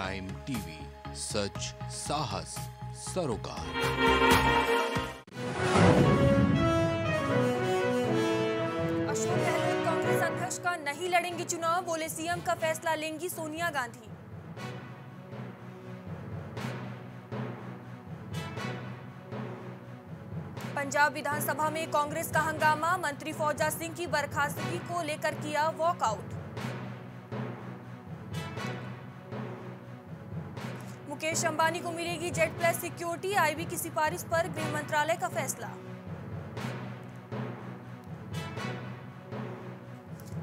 Prime TV, सच साहस सरोकार। अशोक गहलोत कांग्रेस अध्यक्ष का नहीं लड़ेंगे चुनाव, बोले सीएम का फैसला लेंगी सोनिया गांधी। पंजाब विधानसभा में कांग्रेस का हंगामा, मंत्री फौजा सिंह की बर्खास्तगी को लेकर किया वॉकआउट। मुकेश अंबानी को मिलेगी जेड प्लस सिक्योरिटी, आईबी की सिफारिश पर गृह मंत्रालय का फैसला।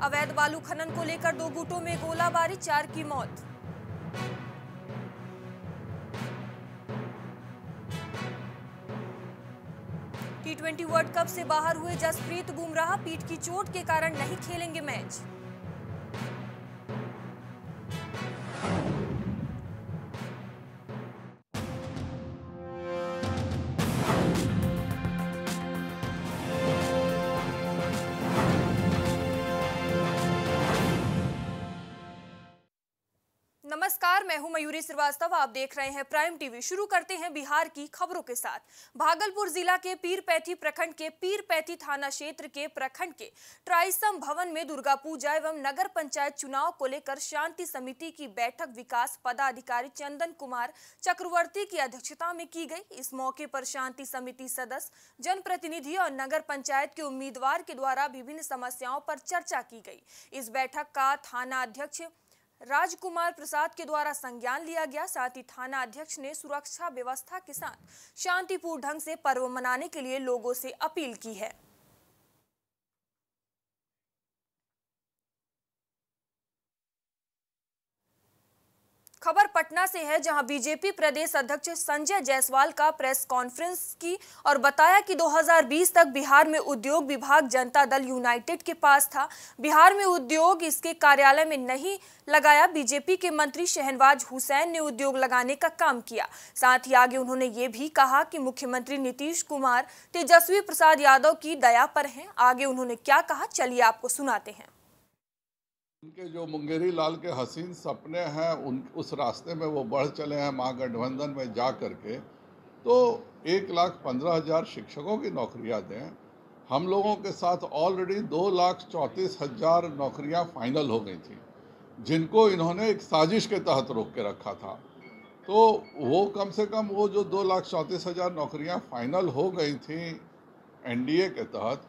अवैध बालू खनन को लेकर दो गुटों में गोलाबारी, 4 की मौत। टी20 वर्ल्ड कप से बाहर हुए जसप्रीत बुमराह, पीठ की चोट के कारण नहीं खेलेंगे मैच। नमस्कार, मैं हूं मयूरी श्रीवास्तव, आप देख रहे हैं प्राइम टीवी। शुरू करते हैं बिहार की खबरों के साथ। भागलपुर जिला के पीरपैती प्रखंड के पीरपैती थाना क्षेत्र के प्रखंड के ट्राइसम भवन में दुर्गा पूजा एवं नगर पंचायत चुनाव को लेकर शांति समिति की बैठक विकास पदाधिकारी चंदन कुमार चक्रवर्ती की अध्यक्षता में की गई। इस मौके पर शांति समिति सदस्य, जनप्रतिनिधि और नगर पंचायत के उम्मीदवार के द्वारा विभिन्न समस्याओं पर चर्चा की गई। इस बैठक का थाना अध्यक्ष राजकुमार प्रसाद के द्वारा संज्ञान लिया गया। साथ ही थाना अध्यक्ष ने सुरक्षा व्यवस्था के साथ शांतिपूर्ण ढंग से पर्व मनाने के लिए लोगों से अपील की है। खबर पटना से है, जहां बीजेपी प्रदेश अध्यक्ष संजय जायसवाल का प्रेस कॉन्फ्रेंस की और बताया कि 2020 तक बिहार में उद्योग विभाग जनता दल यूनाइटेड के पास था। बिहार में उद्योग इसके कार्यालय में नहीं लगाया। बीजेपी के मंत्री शहनवाज हुसैन ने उद्योग लगाने का काम किया। साथ ही आगे उन्होंने ये भी कहा कि मुख्यमंत्री नीतीश कुमार तेजस्वी प्रसाद यादव की दया पर हैं। आगे उन्होंने क्या कहा, चलिए आपको सुनाते हैं। उनके जो मुंगेरी लाल के हसीन सपने हैं, उन उस रास्ते में वो बढ़ चले हैं महागठबंधन में जा कर के। तो 1,15,000 शिक्षकों की नौकरियां दें। हम लोगों के साथ ऑलरेडी 2,34,000 नौकरियां फाइनल हो गई थी, जिनको इन्होंने एक साजिश के तहत रोक के रखा था। तो वो कम से कम वो जो 2,34,000 नौकरियाँ फाइनल हो गई थी एनडीए के तहत,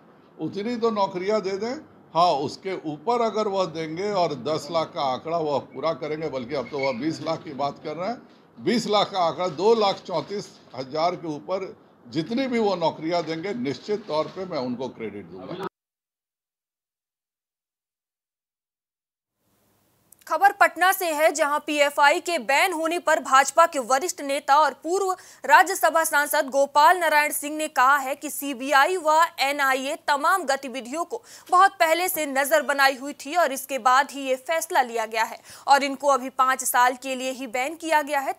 उतनी तो नौकरियाँ दे दें। हाँ, उसके ऊपर अगर वह देंगे और 10 लाख का आंकड़ा वह पूरा करेंगे, बल्कि अब तो वह 20 लाख की बात कर रहे हैं। 20 लाख का आंकड़ा 2,34,000 के ऊपर जितनी भी वो नौकरियां देंगे, निश्चित तौर पे मैं उनको क्रेडिट दूंगा। खबर पटना से है, जहां पीएफआई के बैन होने पर भाजपा के वरिष्ठ नेता और पूर्व राज्यसभा सांसद गोपाल नारायण सिंह ने कहा है कि सीबीआई व एनआईए तमाम गतिविधियों को बहुत पहले से नजर बनाई हुई थी और इसके बाद ही ये फैसला लिया गया है और इनको अभी 5 साल के लिए ही बैन किया गया है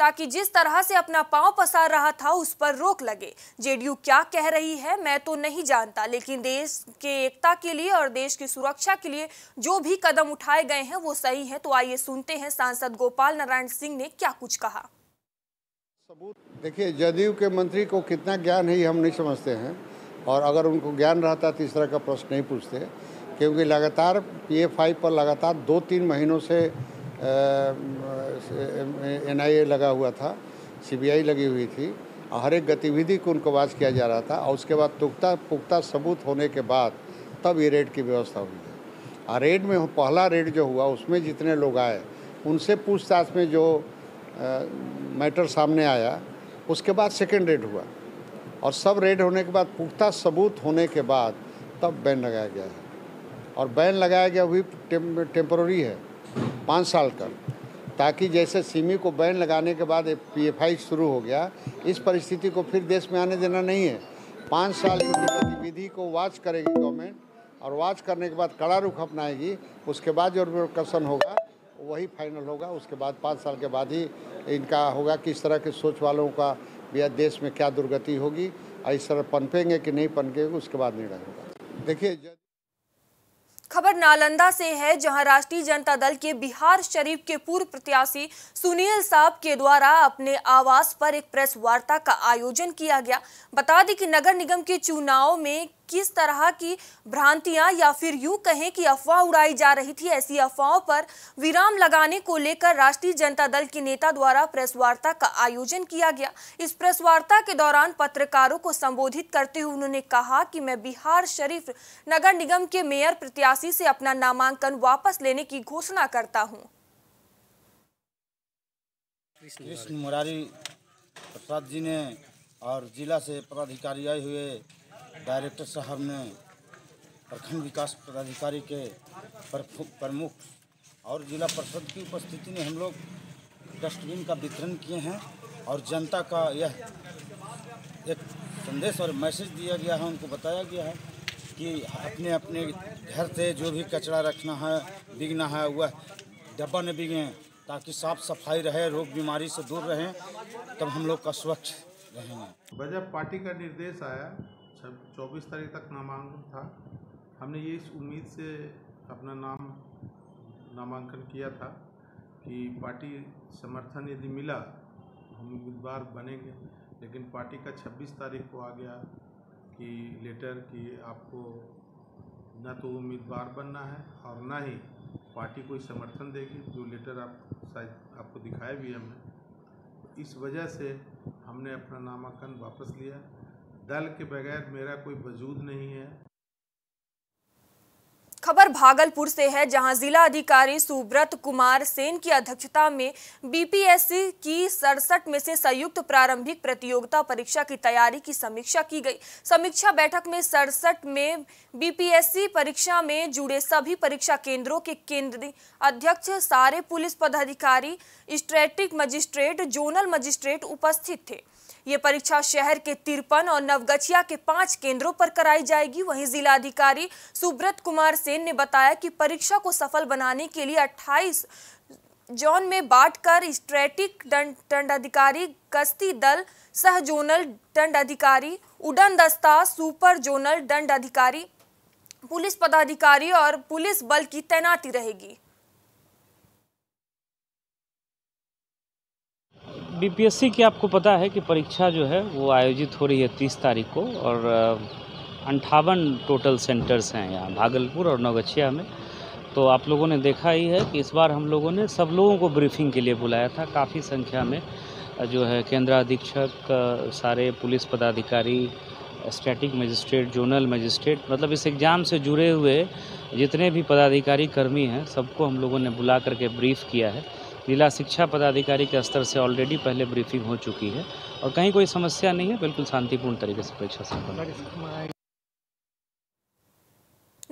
ताकि जिस तरह से अपना पांव पसार रहा था उस पर रोक लगे। जेडीयू क्या कह रही है मैं तो नहीं जानता, लेकिन देश के एकता के लिए और देश की सुरक्षा के लिए जो भी कदम उठाए गए हैं वो सही है। तो आइए सुनते हैं सांसद गोपाल नारायण सिंह ने क्या कुछ कहा। सबूत देखिए, जदयू के मंत्री को कितना ज्ञान है हम नहीं समझते हैं, और अगर उनको ज्ञान रहता तो इस तरह का प्रश्न नहीं पूछते, क्योंकि लगातार पीएफआई पर लगातार 2-3 महीनों से एनआईए लगा हुआ था, सीबीआई लगी हुई थी, हर एक गतिविधि को उनको वाच किया जा रहा था। और उसके बाद पुख्ता सबूत होने के बाद तब ये रेड की व्यवस्था हुई है। और रेड में पहला रेड जो हुआ उसमें जितने लोग आए उनसे पूछताछ में जो मैटर सामने आया, उसके बाद सेकेंड रेड हुआ और सब रेड होने के बाद पुख्ता सबूत होने के बाद तब बैन लगाया गया है। और बैन लगाया गया भी टेम्पररी है 5 साल का, ताकि जैसे सिमी को बैन लगाने के बाद पीएफआई शुरू हो गया, इस परिस्थिति को फिर देश में आने देना नहीं है। 5 साल की गतिविधि को वाच करेगी गवर्नमेंट, और वाच करने के बाद कड़ा रुख अपनाएगी। उसके बाद जो रिकॉर्डन होगा वही फाइनल होगा। उसके बाद 5 साल के बाद ही इनका होगा कि इस तरह के सोच वालों का या देश में क्या दुर्गति होगी और इस तरह पनपेंगे कि नहीं पनपेंगे, उसके बाद निर्णय होगा। देखिए खबर नालंदा से है, जहां राष्ट्रीय जनता दल के बिहार शरीफ के पूर्व प्रत्याशी सुनील साहब के द्वारा अपने आवास पर एक प्रेस वार्ता का आयोजन किया गया। बता दें कि नगर निगम के चुनाव में किस तरह की भ्रांतियां या फिर यूं कहें कि अफवाह उड़ाई जा रही थी, ऐसी अफवाहों पर विराम लगाने को लेकर राष्ट्रीय जनता दल के नेता द्वारा प्रेस वार्ता का आयोजन किया गया। इस प्रेस वार्ता के दौरान पत्रकारों को संबोधित करते हुए उन्होंने कहा कि मैं बिहार शरीफ नगर निगम के मेयर प्रत्याशी से अपना नामांकन वापस लेने की घोषणा करता हूँ। कृष्ण मुरारी प्रसाद जी ने और जिला से पदाधिकारी आए हुए डायरेक्टर साहब ने, प्रखंड विकास पदाधिकारी के प्रमुख और जिला परिषद की उपस्थिति में हम लोग डस्टबिन का वितरण किए हैं और जनता का यह एक संदेश और मैसेज दिया गया है। उनको बताया गया है कि अपने अपने घर से जो भी कचरा रखना है, बिगना है, वह डब्बा न बिगें, ताकि साफ सफाई रहे, रोग बीमारी से दूर रहें, तब हम लोग का स्वच्छ रहेंगे। बजट पार्टी का निर्देश आया, 24 तारीख तक नामांकन था। हमने ये इस उम्मीद से अपना नामांकन किया था कि पार्टी समर्थन यदि मिला हम उम्मीदवार बनेंगे, लेकिन पार्टी का 26 तारीख को आ गया कि लेटर कि आपको न तो उम्मीदवार बनना है और ना ही पार्टी कोई समर्थन देगी, जो लेटर आप शायद आपको दिखाया भी हमने। इस वजह से हमने अपना नामांकन वापस लिया। दल के बगैर मेरा कोई वजूद नहीं है। खबर भागलपुर से है, जहां जिला अधिकारी सुब्रत कुमार सेन की अध्यक्षता में बीपीएससी की 67 में से संयुक्त प्रारंभिक प्रतियोगिता परीक्षा की तैयारी की समीक्षा की गई। समीक्षा बैठक में 67 में बीपीएससी परीक्षा में जुड़े सभी परीक्षा केंद्रों के केंद्रीय अध्यक्ष, सारे पुलिस पदाधिकारी, स्ट्रैटिक मजिस्ट्रेट, जोनल मजिस्ट्रेट उपस्थित थे। ये परीक्षा शहर के 53 और नवगछिया के 5 केंद्रों पर कराई जाएगी। वहीं जिलाधिकारी सुब्रत कुमार सेन ने बताया कि परीक्षा को सफल बनाने के लिए 28 जोन में बांटकर स्ट्रैटिक दंडाधिकारी, गश्ती दल, सह जोनल दंडाधिकारी, उड़न दस्ता, सुपर जोनल दंडाधिकारी, पुलिस पदाधिकारी और पुलिस बल की तैनाती रहेगी। बीपीएससी की आपको पता है कि परीक्षा जो है वो आयोजित हो रही है 30 तारीख को और 58 टोटल सेंटर्स हैं यहाँ भागलपुर और नवगछिया में। तो आप लोगों ने देखा ही है कि इस बार हम लोगों ने सब लोगों को ब्रीफिंग के लिए बुलाया था। काफ़ी संख्या में जो है केंद्राधीक्षक, सारे पुलिस पदाधिकारी, स्टैटिक मजिस्ट्रेट, जोनल मजिस्ट्रेट, मतलब इस एग्ज़ाम से जुड़े हुए जितने भी पदाधिकारी कर्मी हैं सबको हम लोगों ने बुला करके ब्रीफ किया है। जिला शिक्षा पदाधिकारी के स्तर से ऑलरेडी पहले ब्रीफिंग हो चुकी है और कहीं कोई समस्या नहीं है, बिल्कुल शांतिपूर्ण तरीके से परीक्षा संपन्न।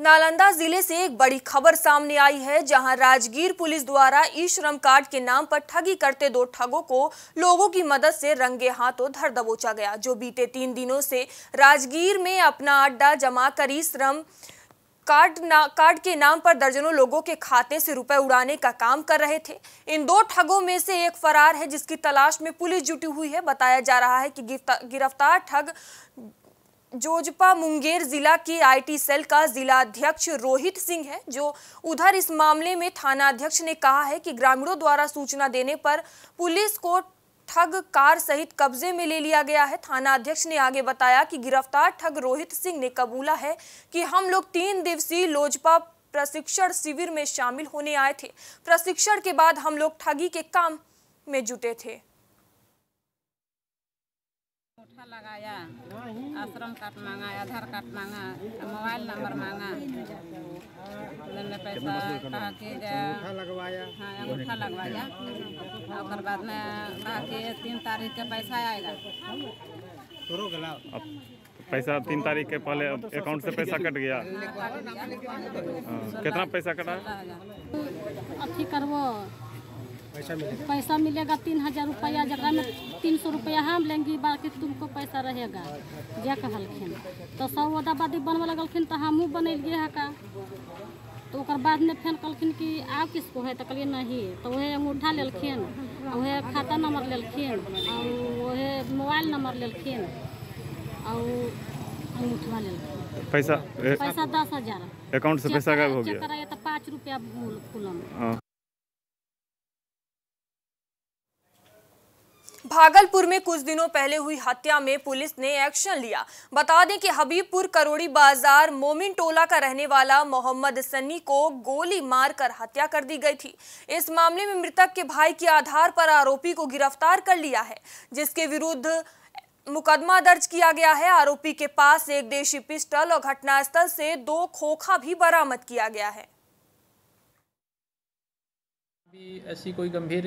नालंदा जिले से एक बड़ी खबर सामने आई है, जहां राजगीर पुलिस द्वारा ई श्रम कार्ड के नाम पर ठगी करते 2 ठगों को लोगों की मदद से रंगे हाथों धर दबोचा गया। जो बीते 3 दिनों से राजगीर में अपना अड्डा जमा कर ई श्रम कार्ड के नाम पर दर्जनों लोगों के खाते से रुपए उड़ाने का काम कर रहे थे। इन 2 ठगों में से एक फरार है, जिसकी तलाश में पुलिस जुटी हुई है। बताया जा रहा है कि गिरफ्तार ठग जोजपा मुंगेर जिला के आईटी सेल का जिलाध्यक्ष रोहित सिंह है। जो उधर इस मामले में थानाध्यक्ष ने कहा है कि ग्रामीणों द्वारा सूचना देने पर पुलिस को ठग कार सहित कब्जे में ले लिया गया है। थाना अध्यक्ष ने आगे बताया कि गिरफ्तार ठग रोहित सिंह ने कबूला है कि हम लोग 3 दिवसीय लोजपा प्रशिक्षण शिविर में शामिल होने आए थे। प्रशिक्षण के बाद हम लोग ठगी के काम में जुटे थे। अंगूठा लगाया, आश्रम कार्ड मांगा, आधार कार्ड मांगा, मोबाइल नंबर मांगा, मैंने पैसा कहा कि अंगूठा लगवाया, हाँ अंगूठा लगवाया। और बाद में कहा कि 3 तारीख के पैसा आएगा। पैसा 3 तारीख के पहले अकाउंट से पैसा कट गया। कितना पैसा कटा? अच्छी करवो पैसा मिलेगा 3000 रुपया, जगह में 300 रुपया हम लेंगे, बाकी तुमको पैसा रहेगा जे कहलखिन। तो सब वादावादी बनवा लगलखिन, तो हमहूँ बनलिए है का। तो बाद में फिर कहलखिन कि आप किसको है, तो कहलिए नहीं। तो वह अंगूठा लेलखिन, वह खाता नंबर लेलखिन, और वह मोबाइल नंबर लेलखिन, और अंगूठा लेलखिन। पैसा 10,000 अकाउंट से पैसा गायब हो गया तो 5 रुपया। भागलपुर में कुछ दिनों पहले हुई हत्या में पुलिस ने एक्शन लिया। बता दें कि हबीबपुर करोड़ी बाजार मोमिन टोला का रहने वाला मोहम्मद सनी को गोली मारकर हत्या कर दी गई थी। इस मामले में मृतक के भाई के आधार पर आरोपी को गिरफ्तार कर लिया है, जिसके विरुद्ध मुकदमा दर्ज किया गया है। आरोपी के पास एक देशी पिस्टल और घटनास्थल से 2 खोखा भी बरामद किया गया है। भी ऐसी कोई गंभीर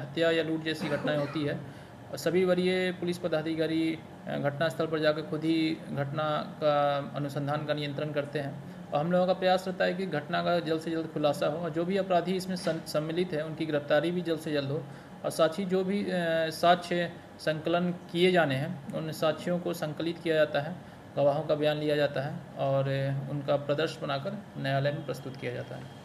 हत्या या लूट जैसी घटनाएं होती है और सभी वरीय पुलिस पदाधिकारी घटनास्थल पर जाकर खुद ही घटना का अनुसंधान का नियंत्रण करते हैं और हम लोगों का प्रयास रहता है कि घटना का जल्द से जल्द खुलासा हो और जो भी अपराधी इसमें सम्मिलित है उनकी गिरफ्तारी भी जल्द से जल्द हो और साक्षी जो भी साक्ष्य संकलन किए जाने हैं उन साक्षियों को संकलित किया जाता है, गवाहों का बयान लिया जाता है और उनका प्रदर्शन बनाकर न्यायालय में प्रस्तुत किया जाता है।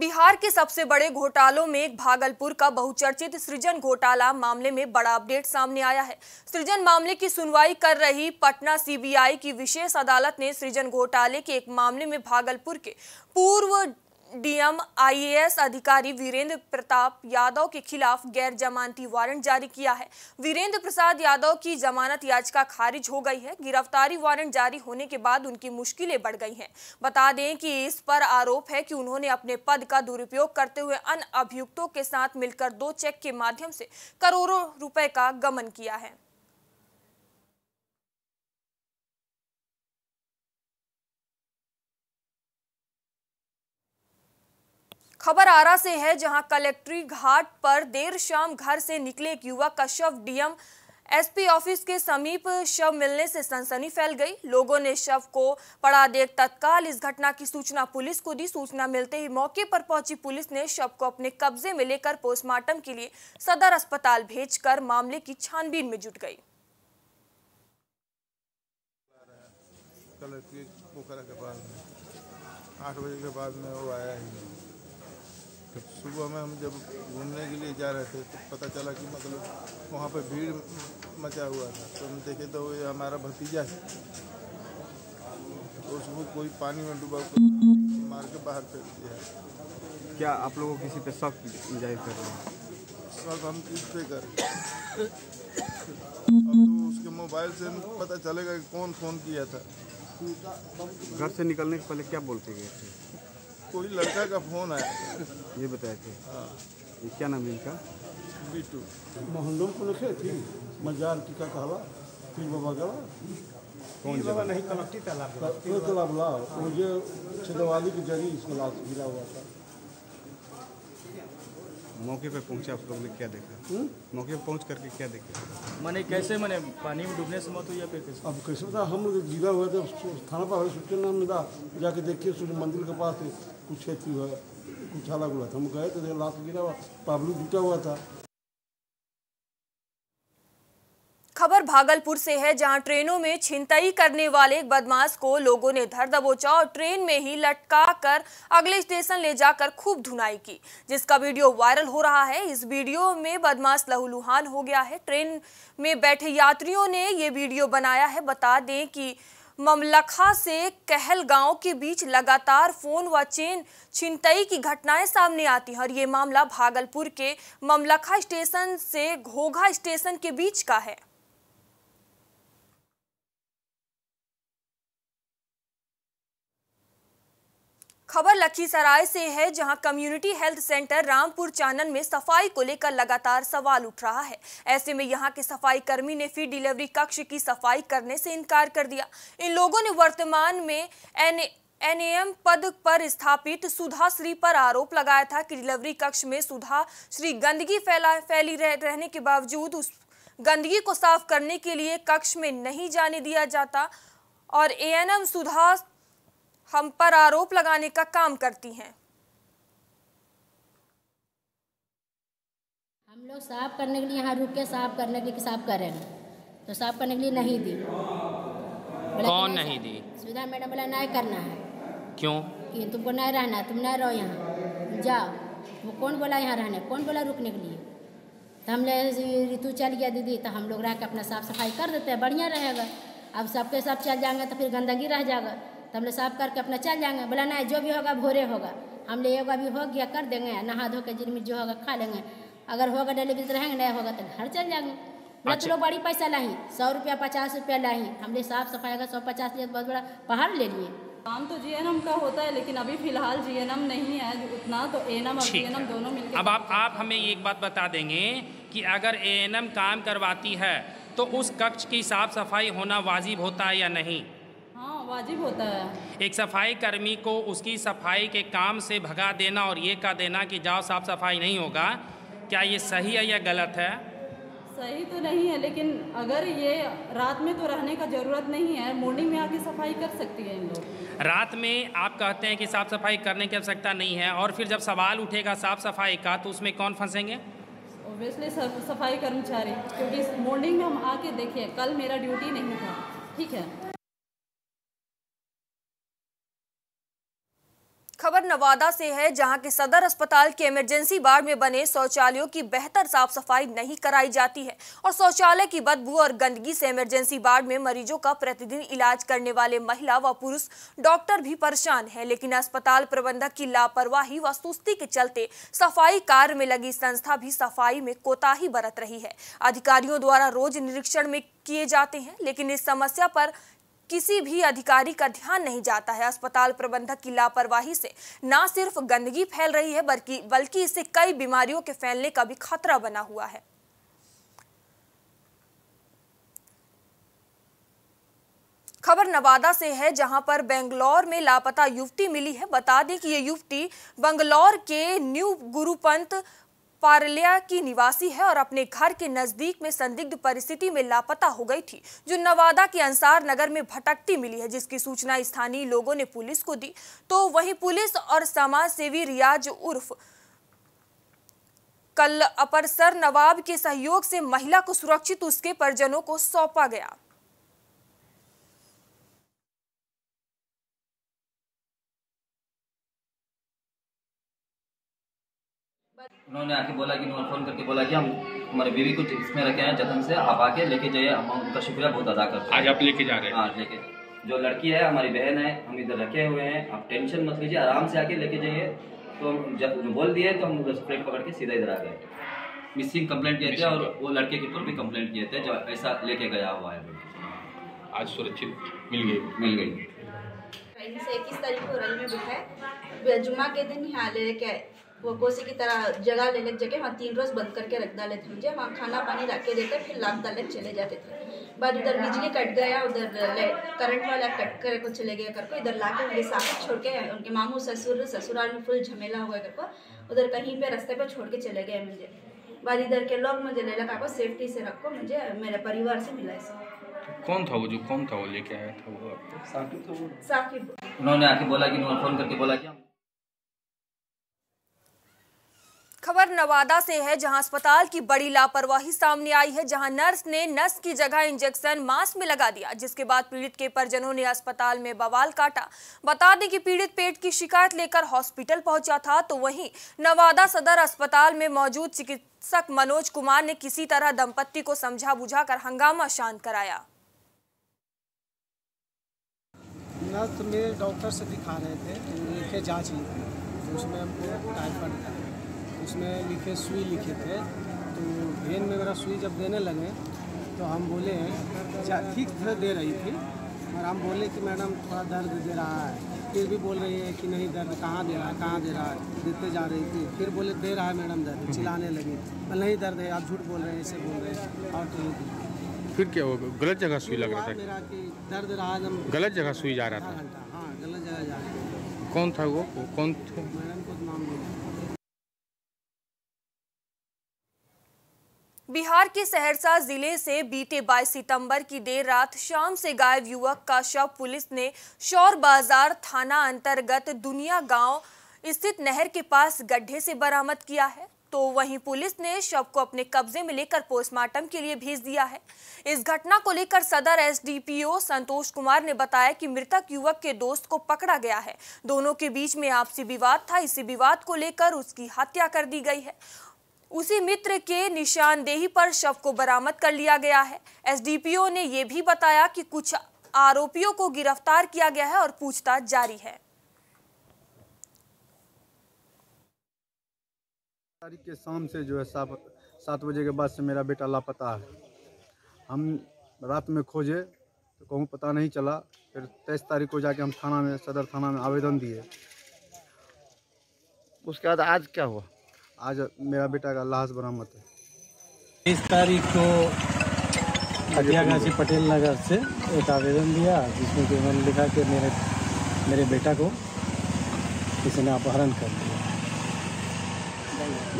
बिहार के सबसे बड़े घोटालों में एक भागलपुर का बहुचर्चित सृजन घोटाला मामले में बड़ा अपडेट सामने आया है। सृजन मामले की सुनवाई कर रही पटना सीबीआई की विशेष अदालत ने सृजन घोटाले के एक मामले में भागलपुर के पूर्व डीएम आईएएस अधिकारी वीरेंद्र प्रताप यादव के खिलाफ गैर जमानती वारंट जारी किया है। वीरेंद्र प्रसाद यादव की जमानत याचिका खारिज हो गई है। गिरफ्तारी वारंट जारी होने के बाद उनकी मुश्किलें बढ़ गई हैं। बता दें कि इस पर आरोप है कि उन्होंने अपने पद का दुरुपयोग करते हुए अन्य अभियुक्तों के साथ मिलकर 2 चेक के माध्यम से करोड़ों रुपए का गमन किया है। खबर आरा से है, जहां कलेक्ट्री घाट पर देर शाम घर से निकले एक युवक का शव डीएम एसपी ऑफिस के समीप शव मिलने से सनसनी फैल गई। लोगों ने शव को पड़ा देख तत्काल इस घटना की सूचना पुलिस को दी। सूचना मिलते ही मौके पर पहुंची पुलिस ने शव को अपने कब्जे में लेकर पोस्टमार्टम के लिए सदर अस्पताल भेजकर मामले की छानबीन में जुट गई। तो सुबह में हम जब घूमने के लिए जा रहे थे तो पता चला कि मतलब वहाँ पर भीड़ मचा हुआ था, तो हम देखे तो ये हमारा भतीजा है तो उसको कोई पानी में डूबा मार के बाहर फेंक दिया। क्या आप लोगों किसी पे शक जाहिर कर रहे हैं? शक हम किस पे कर रहे हैं? अब तो उसके मोबाइल से पता चलेगा कि कौन फ़ोन किया था। घर से निकलने के पहले क्या बोलते गए थे? कोई लड़का का फोन आया ये बताए थे। ये क्या नाम है इनका? बीटू। मोहल्लों को लखे थी मजार की का कहवा फिर बाबा गला कौन बाबा नहीं कलकत्ती तालाब वो तालाब ला वो जो छदवाली की जरी इसमें लाश गिरा हुआ था। मौके पे पहुंचे आप लोग ने क्या देखा? मौके पे पहुंच करके क्या देखा? मैंने कैसे मैंने पानी में डूबने से मौत हुई या फिर कैसे? अब कैसे बता, हम लोग जीवा हुआ था थाना पर सूचना मिला जाके देखिए सूर्य मंदिर के पास कुछ खेती हुआ कुछ अलग हुआ था, हम गए तो लाश गिरा हुआ पाबलू टूटा हुआ था। खबर भागलपुर से है, जहां ट्रेनों में छिनताई करने वाले एक बदमाश को लोगों ने धर दबोचा और ट्रेन में ही लटका कर अगले स्टेशन ले जाकर खूब धुनाई की, जिसका वीडियो वायरल हो रहा है। इस वीडियो में बदमाश लहूलुहान हो गया है। ट्रेन में बैठे यात्रियों ने ये वीडियो बनाया है। बता दें कि ममलखा से कहलगांव के बीच लगातार फोन व चेन छिनताई की घटनाएं सामने आती हैं और ये मामला भागलपुर के ममलखा स्टेशन से घोघा स्टेशन के बीच का है। खबर लखीसराय से है, जहां community health centre Rampur Chanan में सफाई को लेकर लगातार सवाल उठ रहा है। ऐसे में यहां के सफाई कर्मी ने फीड डिलीवरी कक्ष की सफाई करने से इनकार कर दिया। इन लोगों ने वर्तमान में एनएम पद पर स्थापित सुधाश्री पर आरोप लगाया था कि डिलीवरी कक्ष में सुधाश्री गंदगी फैली रहने के बावजूद उस गंदगी को साफ करने के लिए कक्ष में नहीं जाने दिया जाता और एएनएम सुधा हम पर आरोप लगाने का काम करती हैं। हम लोग साफ करने के लिए यहाँ रुक के साफ करने के लिए साफ कर रहे हैं तो साफ करने के लिए नहीं दी। कौन नहीं दी? सुधा मैडम बोला नहीं करना है। क्यों? ये तुमको नहीं रहना, तुम नहीं रहो यहाँ, जाओ। वो कौन बोला यहाँ रहने, कौन बोला रुकने के लिए? तो हमने ऋतु चल गया दीदी तो हम लोग रह के अपना साफ़ सफाई कर देते हैं, बढ़िया रहेगा। अब सबके सब चल जाएंगे तो फिर गंदगी रह जाएगा, तो हम लोग साफ करके अपना चल जाएंगे। बोला नहीं, जो भी होगा भोरे होगा, हम लोग योगा भी हो गया कर देंगे, नहा धो के जिनमें जो होगा खा लेंगे, अगर होगा डेलीवरी तो रहेंगे, नहीं होगा तो घर चल जाएंगे। बोला चलो बड़ी पैसा लाही, 100 रुपया 50 रुपया लाही, हम लोग साफ सफाई का 150 लिए, बहुत बड़ा पहाड़ ले लिए। काम तो जीएनएम का होता है, लेकिन अभी फिलहाल जीएनएम नहीं है उतना, तो एएनएम और जीएनएम दोनों मिलकर। अब आप हमें एक बात बता देंगे कि अगर एएनएम काम करवाती है तो उस कक्ष की साफ सफाई होना वाजिब होता है या नहीं? हाँ, वाजिब होता है। एक सफाई कर्मी को उसकी सफाई के काम से भगा देना और ये कह देना कि जाओ साफ सफाई नहीं होगा, क्या ये सही है या गलत है? सही तो नहीं है, लेकिन अगर ये रात में तो रहने का ज़रूरत नहीं है, मॉर्निंग में आके सफाई कर सकती है इन लोग। रात में आप कहते हैं कि साफ़ सफाई करने की आवश्यकता नहीं है, और फिर जब सवाल उठेगा साफ़ सफाई का तो उसमें कौन फंसेंगे? ऑब्वियसली सफाई कर्मचारी, क्योंकि मॉर्निंग में हम आके देखे, कल मेरा ड्यूटी नहीं था, ठीक है। खबर नवादा से है, जहां के सदर अस्पताल के इमरजेंसी वार्ड में बने शौचालयों की बेहतर साफ सफाई नहीं कराई जाती है और शौचालय की बदबू और गंदगी से इमरजेंसी वार्ड में मरीजों का प्रतिदिन इलाज करने वाले महिला व पुरुष डॉक्टर भी परेशान हैं। लेकिन अस्पताल प्रबंधक की लापरवाही व सुस्ती के चलते सफाई कार्य में लगी संस्था भी सफाई में कोताही बरत रही है। अधिकारियों द्वारा रोज निरीक्षण में किए जाते हैं, लेकिन इस समस्या पर किसी भी अधिकारी का ध्यान नहीं जाता है। अस्पताल प्रबंधक की लापरवाही से न सिर्फ गंदगी फैल रही है, बल्कि इससे कई बीमारियों के फैलने का भी खतरा बना हुआ है। खबर नवादा से है, जहां पर बेंगलौर में लापता युवती मिली है। बता दें कि ये युवती बेंगलौर के न्यू गुरुपंथ पारलिया की निवासी है और अपने घर के नजदीक में संदिग्ध परिस्थिति में लापता हो गई थी, जो नवादा के अंसार नगर में भटकती मिली है, जिसकी सूचना स्थानीय लोगों ने पुलिस को दी। तो वहीं पुलिस और समाज सेवी रियाज उर्फ कल अपर सर नवाब के सहयोग से महिला को सुरक्षित उसके परिजनों को सौंपा गया। उन्होंने आके बोला कि उन्होंने फ़ोन करके बोला कि हम हमारे बीवी को इसमें रखे हैं जतन से, आप आके लेके जाइए, हम उनका शुक्रिया बहुत अदा करते हैं। आज आप लेके जा रहे हैं? हाँ, लेके जो लड़की है हमारी बहन है, हम इधर रखे हुए हैं, आप टेंशन मत लीजिए, आराम से आके लेके जाइए। तो जब बोल दिए तो हम स्प्रेड पकड़ के सीधा इधर आ गए। मिसिंग कंप्लेंट किए थे और वो लड़के के ऊपर भी कंप्लेंट किए थे जो ऐसा लेके गया हुआ है। आज सुरक्षित मिल गई। से 21 तारीख को रैली में बिठाए, जुम्मा के दिन यहाँ लेके आए, वो कोसी की तरह जगह ले लेके जगह वहाँ 3 रोज बंद करके रख डाले थे मुझे। वहाँ खाना पानी ला के देकर फिर लाभ डाले चले जाते थे। बाद उधर बिजली कट गया, उधर करंट वाला कट करे को चले गया करको, इधर ला के उनके साथ छोड़ के उनके मामू ससुराल में फुल झमेला हुआ करको, उधर कहीं पे रास्ते पर छोड़ के चले गए मुझे। बाद इधर के लोग मुझे ले लगा सेफ्टी से रखो, मुझे मेरे परिवार से मिला। कौन था वो लेके आया था? वो साकिब। उन्होंने आके बोला कि उन्होंने फोन करके बोला कि। खबर नवादा से है, जहां अस्पताल की बड़ी लापरवाही सामने आई है, जहां नर्स ने नस की जगह इंजेक्शन मांस में लगा दिया, जिसके बाद पीड़ित के परिजनों ने अस्पताल में बवाल काटा। बता दें कि पीड़ित पेट की शिकायत लेकर हॉस्पिटल पहुंचा था। तो वहीं नवादा सदर अस्पताल में मौजूद चिकित्सक मनोज कुमार ने किसी तरह दंपत्ति को समझा बुझाकर हंगामा शांत कराया। नर्स में डॉक्टर से दिखा रहे थे, जांच उसमें सुई लिखे थे, तो वेन में मेरा सुई जब देने लगे तो हम बोले ठीक तरह दे रही थी, और हम बोले कि मैडम थोड़ा दर्द दे रहा है, फिर भी बोल रही है कि नहीं दर्द कहाँ दे रहा है, देते जा रही थी, फिर बोले दे रहा है मैडम दर्द, चिल्लाने लगी नहीं दर्द है, आप झूठ बोल रहे हैं, ऐसे बोल रहे हैं। और तो फिर क्या हुआ? गलत जगह सुई लग रहा था मेरा कि दर्द रहा, गलत जगह सुई जा रहा था। हाँ, गलत जगह जा रहा था। कौन था वो? कौन थे? मैडम को नाम बोला। बिहार के सहरसा जिले से बीते 22 सितंबर की देर रात शाम से गायब युवक का शव पुलिस ने शौर बाजार थाना अंतर्गत दुनिया गांव स्थित नहर के पास गड्ढे से बरामद किया है। तो वहीं पुलिस ने शव को अपने कब्जे में लेकर पोस्टमार्टम के लिए भेज दिया है। इस घटना को लेकर सदर एसडीपीओ संतोष कुमार ने बताया कि मृतक युवक के दोस्त को पकड़ा गया है। दोनों के बीच में आपसी विवाद था, इसी विवाद को लेकर उसकी हत्या कर दी गई है। उसी मित्र के निशानदेही पर शव को बरामद कर लिया गया है। एसडीपीओ ने यह भी बताया कि कुछ आरोपियों को गिरफ्तार किया गया है और पूछताछ जारी है। तारीख के शाम से जो है 7 बजे के बाद से मेरा बेटा लापता है। हम रात में खोजे तो कहूँ पता नहीं चला। फिर 23 तारीख को जाके हम थाना में सदर थाना में आवेदन दिए। उसके बाद आज क्या हुआ? आज मेरा बेटा का लाश बरामद है। 23 तारीख को पटेल नगर से एक आवेदन दिया जिसमें कि उन्होंने लिखा कि मेरे बेटा को किसी ने अपहरण कर दिया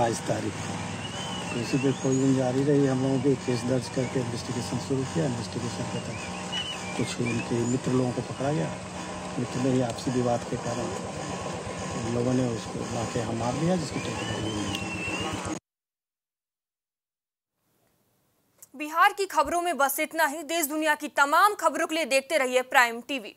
22 तारीख को। इसी पे खोजबीन जारी रही। हम लोगों के केस दर्ज करके इन्वेस्टिगेशन शुरू किया। इन्वेस्टिगेशन के तहत कुछ उनके मित्र लोगों को पकड़ा गया। मित्र में ही आपसी विवाद के कारण उन लोगों ने उसको ला के हम मार दिया जिसकी टेक्निकल। बिहार की खबरों में बस इतना ही। देश दुनिया की तमाम खबरों के लिए देखते रहिए प्राइम टीवी।